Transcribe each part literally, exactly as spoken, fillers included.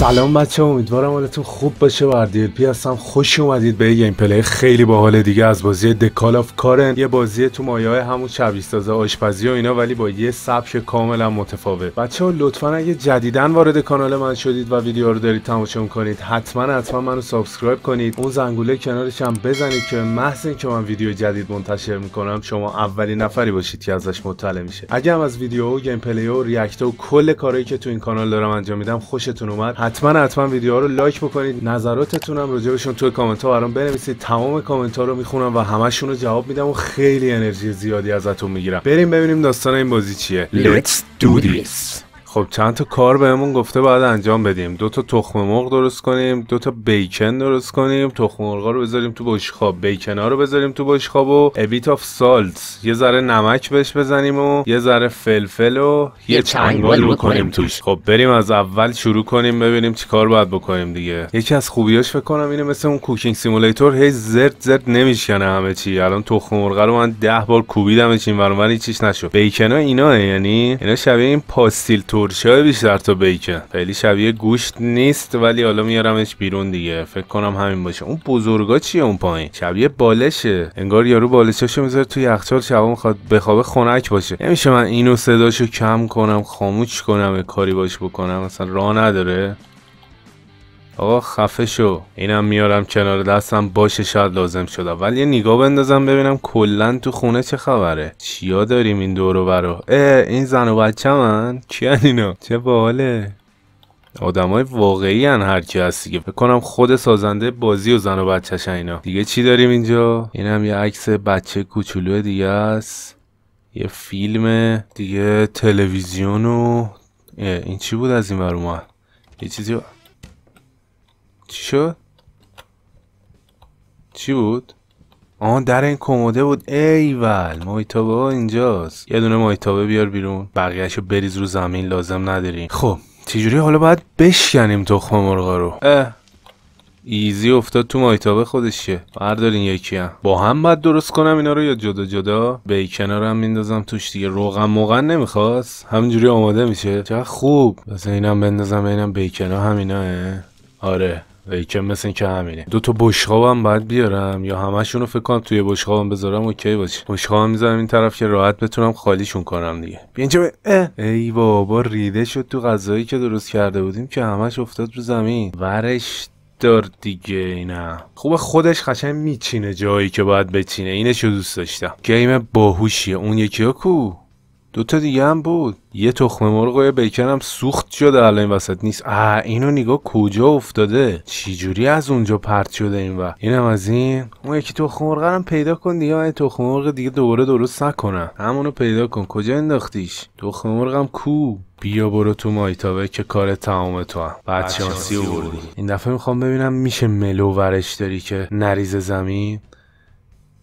سلام بچه، امیدوارم حالتون خوب باشه. بردیل پی هستم، خوش اومدید به گیم پلی خیلی باحال دیگه از بازی دکال آف کارن. یه بازی تو مایه‌های همون شبیه‌سازه آشپزی و اینا، ولی با یه سبک کاملا متفاوت. بچه‌ها لطفا اگه جدیدن وارد کانال من شدید و ویدیو رو دارید تماشا می‌کنید، حتما حتما منو سابسکرایب کنید، اون زنگوله کنارش هم بزنید که محض اینکه من ویدیو جدید منتشر می‌کنم شما اولین نفری باشید که ازش مطلع میشه. اگه هم از ویدیو و گیم پلی و ریاکت و کل کارهایی که تو این کانال دارم انجام میدم خوشتون اومد، حتما حتما ویدیوها رو لایک بکنید، نظراتتون هم راجبشون توی کامنت ها برام بنویسید. تمام کامنت ها رو میخونم و همشون رو جواب میدم و خیلی انرژی زیادی ازتون میگیرم. بریم ببینیم داستان این بازی چیه. Let's do this. خب چند تا کار بهمون گفته باید انجام بدیم. دو تا تخم مرغ درست کنیم، دو تا بیکن درست کنیم، تخم مرغا رو بذاریم تو بشقاب، بیکن ها رو بذاریم تو بشقاب و a bit of salt، یه ذره نمک بهش بزنیم و یه ذره فلفل و یه چنگال بکنیم توش. خب بریم از اول شروع کنیم ببینیم چیکار باید بکنیم دیگه. یکی از خوبیاش فکر کنم اینه مثل اون کوکینگ سیمولیتور، هی زرد زرد نمیشکنه همه چی. الان تخم مرغ رو من ده بار کوبیدمش این ور اون هیچ نشد. بیکن ها اینا، یعنی اینا شبیه این پاستیل ترشای بیشتر تا بیکن، خیلی شبیه گوشت نیست ولی حالا میارمش بیرون دیگه. فکر کنم همین باشه. اون بزرگا چیه اون پایین؟ شبیه بالشه، انگار یارو بالشاشو میذاره توی یخچال شبا میخواد بخوابه خنک باشه. نمیشه من اینو صداشو کم کنم، خاموش کنم، کاری باش بکنم؟ مثلا راه نداره. آقا خفه شو. اینم میارم کنار دستم باشه، شاید لازم شده. ولی یه نگاه بندازم ببینم کلا تو خونه چه خبره، چیا داریم این دور و برو. این زن و بچه‌من کیان اینا؟ چه باحاله، آدمای واقعی ان هر کی هستی. فکر کنم خود سازنده بازی و زن و بچه‌شن اینا. دیگه چی داریم اینجا؟ اینم یه عکس بچه کوچولو دیگه است، یه فیلم دیگه، تلویزیون و این چی بود از این ور اومد؟ یه چیزی با... چی شد؟ چی بود؟ آه در این کموده بود. ایول مایتابه ها اینجاست. یه دونه مایتابه بیار بیرون، بقیهشو بریز رو زمین، لازم نداریم. خب چجوری حالا باید بشکنیم تخم مرغا رو؟ اه ایزی افتاد تو مایتابه خودشه. بردارین یکی هم با هم باید درست کنم اینا رو یا جدا جدا؟ بیکن رو هم میندازم توش دیگه. روغن موغن نمیخواست، همینجوری آماده میشه. چه خوب. بس اینم بندازم، اینم بیکن ها همینه. آره بیکن مثل این که همینه. دو تا بشقابم باید بیارم یا همشون رو فکر کنم توی بشقابم بذارم اوکی باشه. بشقابم میذارم این طرف که راحت بتونم خالیشون کنم دیگه. بیا اینجا ب... ای بابا ریده شد تو غذایی که درست کرده بودیم که همش افتاد رو زمین. ورش دار دیگه. نه خوب خودش قشنگ میچینه جایی که باید بچینه. اینشو دوست داشتم. گیم باهوشیه. اون یکی ها کو؟ دوتا دیگه هم بود. یه تخم مرغ و یه بیکن هم سوخت شده الان این وسط نیست. آه اینو نگاه کجا افتاده، چی جوری از اونجا پرت شده این و اینم از این. اون یکی تخم مرغ هم پیدا کن دیگه. این تخم مرغ دیگه دوباره درست نکنه، همونو پیدا کن. کجا انداختیش؟ تخم مرغم کو؟ بیا برو تو مایتابه که کار تمام تو هم. بدشانسی آوردی. این دفعه میخوام ببینم میشه ملو ورش داری که نریز زمین.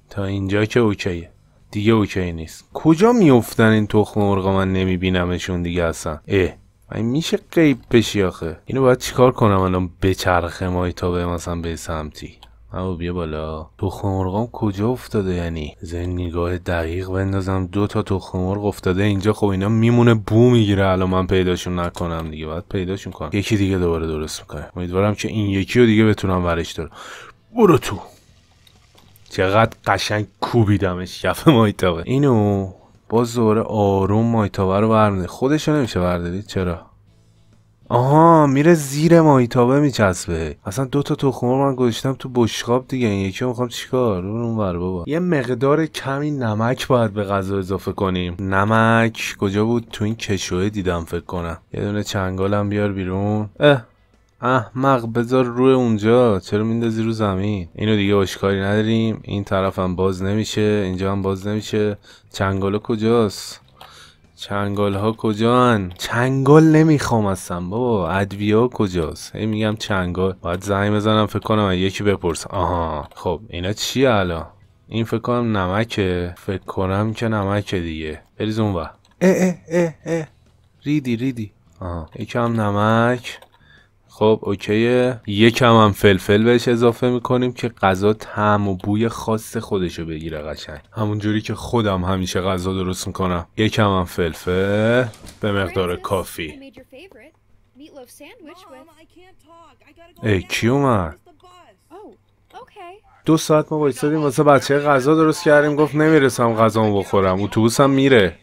تا اینجا که اوکیه دیگه. اوکی نیست. کجا میافتن این تخم مرغا؟ من نمیبینمشون دیگه اصلا. اه من میشه غیب بشی آخه. اینو باید چیکار کنم الان؟ بچرخه مایتابه مثلا به سمتی. اما بیا بالا. تخم مرغام کجا افتاده یعنی؟ زن نگاه دقیق بندازم. دو تا تخم مرغ افتاده اینجا. خب اینا میمونه بو میگیره الان من پیداشون نکنم دیگه. باید پیداشون کنم. یکی دیگه دوباره درست میکنه. امیدوارم که این یکی رو دیگه بتونم ورش دارم. برو تو. چقدر قشنگ کوبیدمش کف مایتابه. اینو باز دوباره آروم مایتابه رو برمیده. خودشو نمیشه بردارید. چرا؟ آها میره زیر مایتابه میچسبه. اصلا دوتا تخم مرغ من گذاشتم تو بشقاب دیگه. این یکی میخوام چیکار؟ اون ور بابا. یه مقدار کمی نمک باید به غذا اضافه کنیم. نمک کجا بود؟ تو این کشوه دیدم فکر کنم. یه دونه چنگالم بیار بیرون. اه احمق بذار روی اونجا، چرا میندازی رو زمین؟ اینو دیگه آشکاری نداریم. این طرف هم باز نمیشه، اینجا هم باز نمیشه. چنگالا کجاست؟ چنگال ها کجان؟ چنگال نمیخوام اصلا بابا. ادویا کجاست؟ هی میگم چنگال. باید زنگ بزنم فکر کنم یکی بپرسم. آها خب اینا چیه الان؟ این فکر کنم نمکه. فکر کنم که نمکه دیگه. بریز اون ور. اه اه اه اه ریدی ریدی. آها یکم نمک. خب اوکیه. یکم هم فلفل بهش اضافه میکنیم که غذا طعم و بوی خاص خودشو بگیره قشنگ. همون جوری که خودم همیشه غذا درست میکنم. یکم هم فلفل به مقدار کافی. meatloaf sandwich with. ای کی اومد؟ دو ساعت ما وایسادیم واسه بچه غذا درست کردیم، گفت نمیرسم غذامو بخورم، اتوبوسم میره.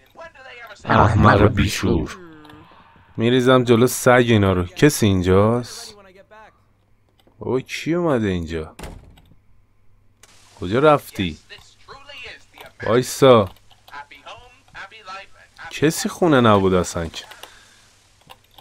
احمق بیشور. میریزم جلو سگ اینا رو. کسی اینجاست؟ بابا کی اومده اینجا؟ کجا رفتی؟ وایسا. کسی خونه نبود اصلا که.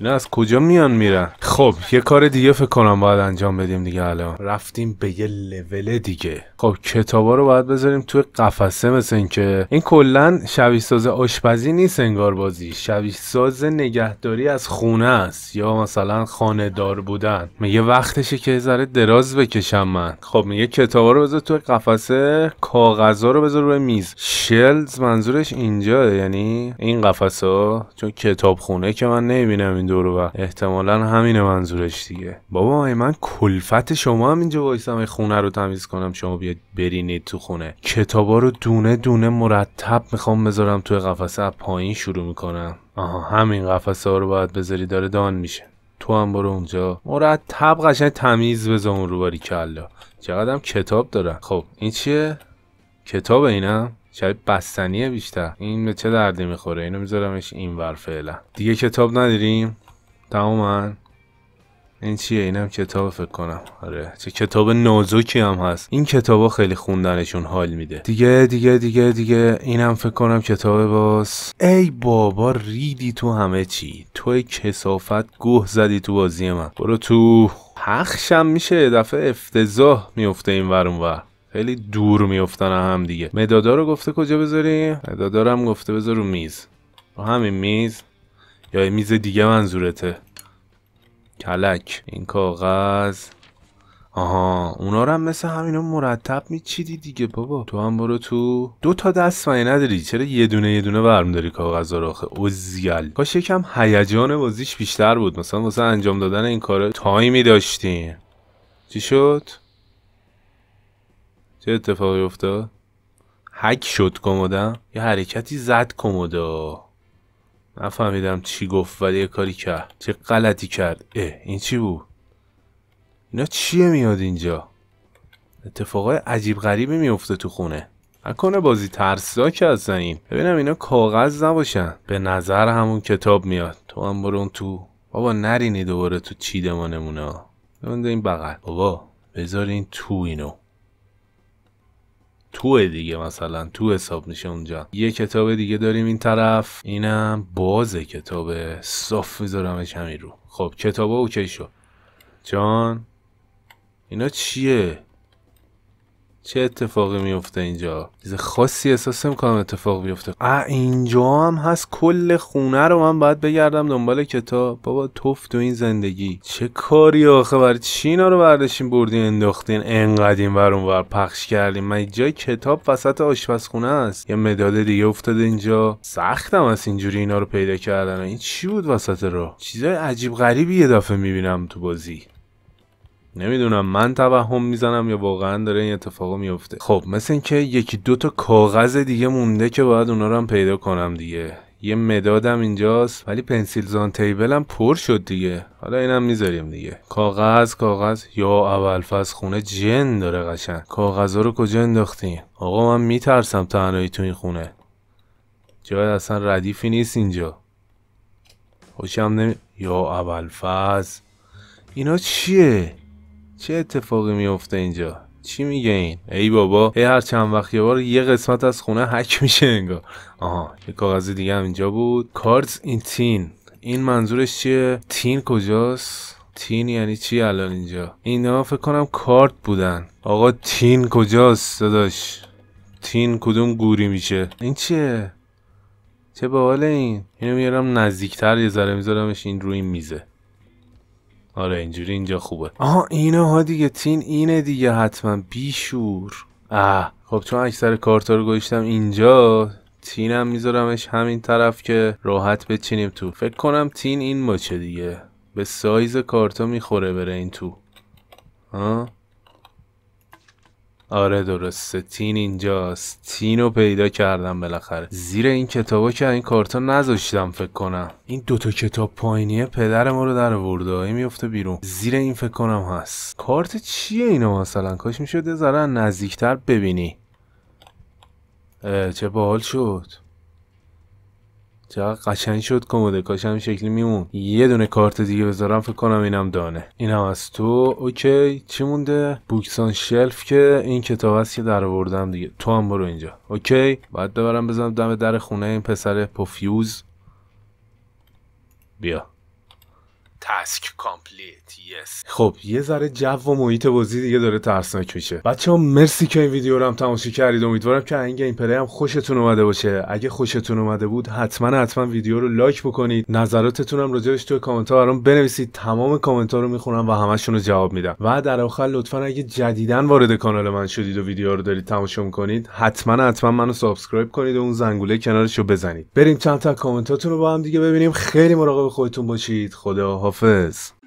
نه از کجا میان میرن؟ خب یه کار دیگه فکر کنم باید انجام بدیم دیگه. الان رفتیم به یه لول دیگه. خب کتابا رو باید بذاریم توی قفسه، مثل این که این کلا شبیه‌ساز آشپزی نیست انگار، بازی شبیه‌ساز نگهداری از خونه است یا مثلا خانه‌دار بودن. میگه وقتشه که ذره دراز بکشم من. خب میگه کتابا رو بذار توی قفسه، کاغذا رو بذار روی میز. شلز منظورش اینجا، یعنی این قفسا، چون کتابخونه که من نمیبینم این دور و احتمالا همین منظورش دیگه. بابا من کلفت شما هم اینجا وایسم خونه رو تمیز کنم، شما بیاد برینید تو خونه. کتابا رو دونه دونه مرتب میخوام بذارم توی قفسه، از پایین شروع میکنم. آها همین قفسه ها رو باید بذاری، داره دان میشه. تو هم برو اونجا مرتب قشنگ تمیز بذار اون رو. باری کلا چقدرم کتاب دارم. خب این چیه؟ کتاب اینم شاید بستنیه بیشتر. این به چه دردی میخوره؟ اینو میذارمش اینور فعلا. دیگه کتاب نداریم تماما. این چیه؟ اینم کتاب فکر کنم. آره چه کتاب نازکی هم هست. این کتابا خیلی خوندنشون حال میده. دیگه دیگه دیگه دیگه اینم فکر کنم کتاب. باز ای بابا ریدی تو همه چی، توی کثافت گوه زدی تو بازی من. برو تو پخشم میشه، دفعه افتضاح میفته این ور اون ور، خیلی دور میافتن هم دیگه. مدادا رو گفته کجا بذاریم؟ مدادا رو هم گفته بذار رو میز. رو همین میز یا میز دیگه منظورته؟ کلک. این کاغذ. آها اونا رو هم مثل همینا مرتب میچیدی دیگه. بابا تو هم برو تو. دو تا دست مگه نداری؟ چرا یه دونه یه دونه برمی‌داری کاغذا رو آخه؟ اوزیل کاش یکم هیجان بازیش بیشتر بود، مثلا واسه انجام دادن این کارا تایمی داشتیم. چی شد؟ چه اتفاقی افتاد؟ هک شد کمدم؟ یه حرکتی زد کمدا، نفهمیدم چی گفت ولی یه کاری کرد. چه غلطی کرد؟ اه این چی بود؟ اینا چیه میاد اینجا؟ اتفاقای عجیب غریبی میفته تو خونه. نکنه بازی ترسناک هستن این. ببینم اینا کاغذ نباشن. به نظر همون کتاب میاد. تو هم برو تو. بابا نرینی دوباره تو چیده ما نمونه. ببنده این بغل. بابا بذارین تو اینو. تو دیگه مثلا تو حساب میشه اونجا. یه کتاب دیگه داریم این طرف. اینم بازه کتابه، صاف میذارمش همین رو. خب کتابا اوکی شد. جان اینا چیه؟ چه اتفاقی میفته اینجا؟ چیز خاصی احساس میکنم اتفاق بیفته. اه اینجا هم هست. کل خونه رو من باید بگردم دنبال کتاب. بابا توفت و این زندگی چه کاری آخه؟ برای چی اینا رو برداشتین بردین انداختین انقدر این ور اون ور پخش کردین؟ من جای کتاب وسط آشپزخونه است. یه مداد دیگه افتاده اینجا. سختم از اینجوری اینا رو پیدا کردن. این چی بود وسط راه؟ چیزای عجیب غریبی یه دفعه میبینم تو بازی. نمیدونم من توهم میزنم یا واقعا داره این اتفاقا میفته. خب مثل اینکه یکی دو تا کاغذ دیگه مونده که باید اونا رو هم پیدا کنم دیگه. یه مدادم اینجاست ولی پنسیل زان تیبلم پر شد دیگه. حالا اینم میذاریم دیگه. کاغذ کاغذ یا اولفاز خونه جن داره قشنگ. کاغذا رو کجا انداختین؟ آقا من میترسم تنهایی تو این خونه. جای اصلا ردیفی نیست اینجا. خوشم نمی یا اولفاز. اینا چیه؟ چه اتفاقی میفته اینجا؟ چی میگه این؟ ای بابا ای هر چند وقت یه بار یه قسمت از خونه هک میشه انگار. آها یه کاغذ دیگه هم اینجا بود. کارتز این تین. این منظورش چیه؟ تین کجاست؟ تین یعنی چی الان اینجا؟ اینا فکر کنم کارت بودن. آقا تین کجاست داداش؟ تین کدوم گوری میشه؟ این چیه؟ چه باحال این؟ اینو میارم نزدیکتر یه ذره، میذارمش این روی میزه. آره اینجوری اینجا خوبه. آها اینا ها دیگه. تین اینه دیگه حتما. بیشور. اه خب چون اکثر کارتا رو گذاشتم اینجا، تینم هم میذارمش همین طرف که راحت بچینیم تو. فکر کنم تین این باشه دیگه، به سایز کارتا میخوره بره این تو. ها آره درسته، تین اینجاست. تین رو پیدا کردم بالاخره. زیر این کتابا که این کارتون نذاشتم فکر کنم. این دوتا کتاب پایینیه پدر ما رو در آورده، میفته بیرون. زیر این فکر کنم هست. کارت چیه اینا مثلا؟ کاش میشد یه ذره نزدیکتر ببینی. چه باحال شد. چقدر قشنگ شد کموده، کاش هم شکلی میمون. یه دونه کارت دیگه بذارم فکر کنم. اینم دانه، اینم از تو. اوکی چی مونده؟ بوکسان شلف که این کتاب هست که در آوردم دیگه. تو هم برو اینجا. اوکی باید ببرم بزنم دم در خونه این پسر پوفیوز. بیا تاسک کامپلیت. یس خب یه ذره جو و محیط بازی دیگه داره ترسناک میشه. بچه‌ها مرسی که این ویدیو رو هم تماشا کردید. امیدوارم که این گیم پلی هم خوشتون اومده باشه. اگه خوشتون اومده بود حتما حتما ویدیو رو لایک بکنید. نظراتتون هم راجعش توی کامنت ها برام بنویسید. تمام کامنت ها رو میخونم و همشون رو جواب میدم. و در آخر لطفا اگه جدیداً وارد کانال من شدید و ویدیو رو دارید تماشا می‌کنید حتما حتما منو سابسکرایب کنید و اون زنگوله کنارش رو بزنید. بریم چند تا کامنتاتون رو با هم دیگه ببینیم. خیلی مراقب خودتون باشید. خدا حافظ.